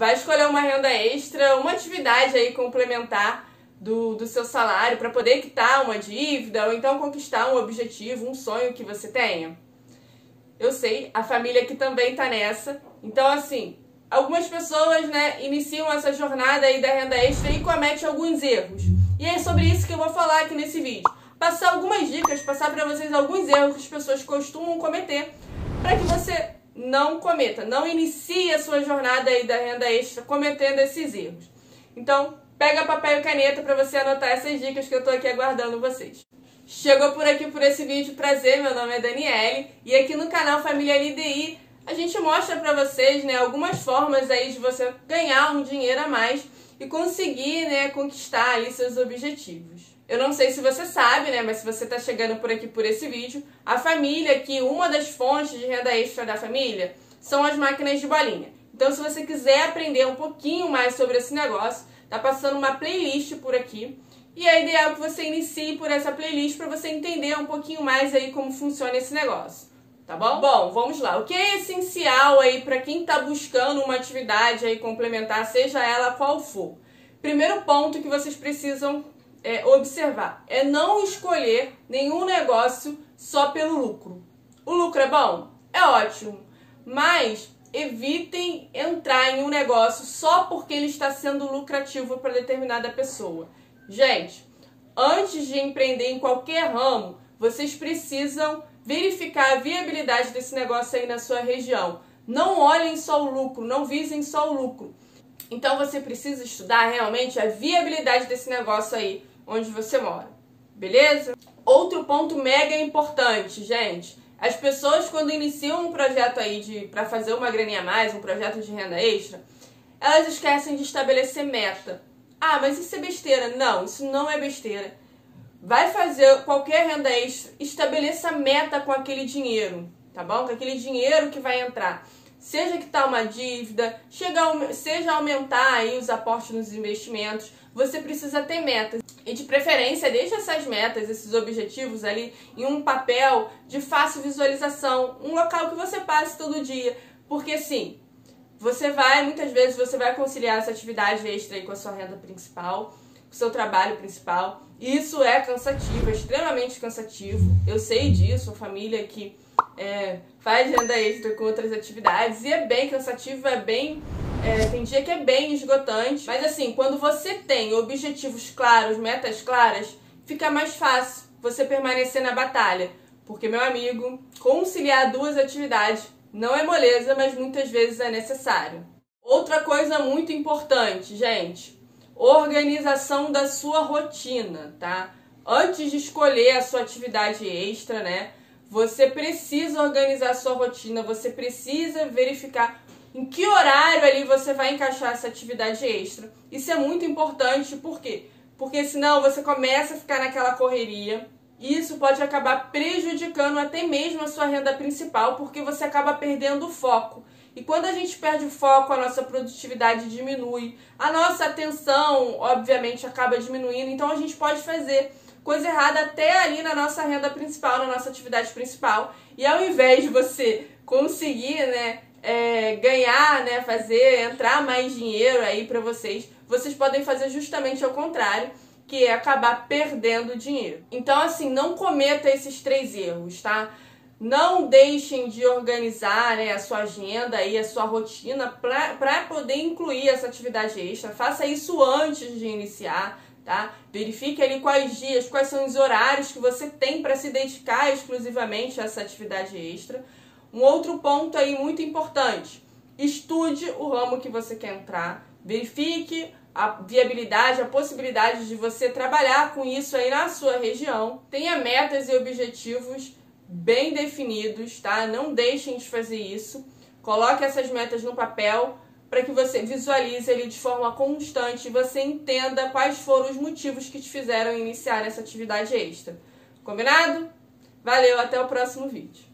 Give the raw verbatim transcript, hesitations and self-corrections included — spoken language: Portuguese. vai escolher uma renda extra, uma atividade aí complementar do, do seu salário para poder quitar uma dívida ou então conquistar um objetivo, um sonho que você tenha. Eu sei, a família aqui também tá nessa. Então, assim, algumas pessoas, né, iniciam essa jornada aí da renda extra e cometem alguns erros. E é sobre isso que eu vou falar aqui nesse vídeo. Passar algumas dicas, passar para vocês alguns erros que as pessoas costumam cometer para que você não cometa, não inicie a sua jornada aí da renda extra cometendo esses erros. Então, pega papel e caneta para você anotar essas dicas que eu estou aqui aguardando vocês. Chegou por aqui por esse vídeo, prazer, meu nome é Daniele e aqui no canal Família L I D I a gente mostra para vocês, né, algumas formas aí de você ganhar um dinheiro a mais e conseguir, né, conquistar ali seus objetivos. Eu não sei se você sabe, né, mas se você está chegando por aqui por esse vídeo, a família aqui, uma das fontes de renda extra da família, são as máquinas de bolinha. Então, se você quiser aprender um pouquinho mais sobre esse negócio, tá passando uma playlist por aqui. E é ideal que você inicie por essa playlist para você entender um pouquinho mais aí como funciona esse negócio, tá bom? Bom, vamos lá. O que é essencial aí para quem está buscando uma atividade aí complementar, seja ela qual for? Primeiro ponto que vocês precisam É, observar, é não escolher nenhum negócio só pelo lucro. O lucro é bom? É ótimo, mas evitem entrar em um negócio só porque ele está sendo lucrativo para determinada pessoa. Gente, antes de empreender em qualquer ramo, vocês precisam verificar a viabilidade desse negócio aí na sua região. Não olhem só o lucro, não visem só o lucro. Então você precisa estudar realmente a viabilidade desse negócio aí onde você mora, beleza? Outro ponto mega importante, gente. As pessoas, quando iniciam um projeto aí de para fazer uma graninha a mais, um projeto de renda extra, elas esquecem de estabelecer meta. Ah, mas isso é besteira. Não, isso não é besteira. Vai fazer qualquer renda extra, estabeleça meta com aquele dinheiro, tá bom? Com aquele dinheiro que vai entrar. Seja quitar uma dívida, seja aumentar aí os aportes nos investimentos, você precisa ter metas. E de preferência, deixe essas metas, esses objetivos ali em um papel de fácil visualização, um local que você passe todo dia. Porque assim, você vai, muitas vezes, você vai conciliar essa atividade extra aí com a sua renda principal, com o seu trabalho principal. Isso é cansativo, é extremamente cansativo. Eu sei disso, a família que É, faz renda extra com outras atividades e é bem cansativo, é bem é, tem dia que é bem esgotante, mas assim, quando você tem objetivos claros, metas claras, fica mais fácil você permanecer na batalha, porque, meu amigo, conciliar duas atividades não é moleza, mas muitas vezes é necessário. Outra coisa muito importante, gente, organização da sua rotina, tá? Antes de escolher a sua atividade extra, né, você precisa organizar a sua rotina, você precisa verificar em que horário ali você vai encaixar essa atividade extra. Isso é muito importante, por quê? Porque senão você começa a ficar naquela correria e isso pode acabar prejudicando até mesmo a sua renda principal, porque você acaba perdendo o foco. E quando a gente perde o foco, a nossa produtividade diminui, a nossa atenção, obviamente, acaba diminuindo, então a gente pode fazer coisa errada até ali na nossa renda principal, na nossa atividade principal. E ao invés de você conseguir, né, é, ganhar, né, fazer, entrar mais dinheiro aí pra vocês, vocês podem fazer justamente ao contrário, que é acabar perdendo dinheiro. Então, assim, não cometa esses três erros, tá? Não deixem de organizar, né, a sua agenda e a sua rotina pra, pra poder incluir essa atividade extra. Faça isso antes de iniciar, tá? Verifique ali quais dias, quais são os horários que você tem para se dedicar exclusivamente a essa atividade extra. Um outro ponto aí muito importante, estude o ramo que você quer entrar, verifique a viabilidade, a possibilidade de você trabalhar com isso aí na sua região. Tenha metas e objetivos bem definidos, tá? Não deixem de fazer isso, coloque essas metas no papel, para que você visualize ele de forma constante e você entenda quais foram os motivos que te fizeram iniciar essa atividade extra. Combinado? Valeu, até o próximo vídeo.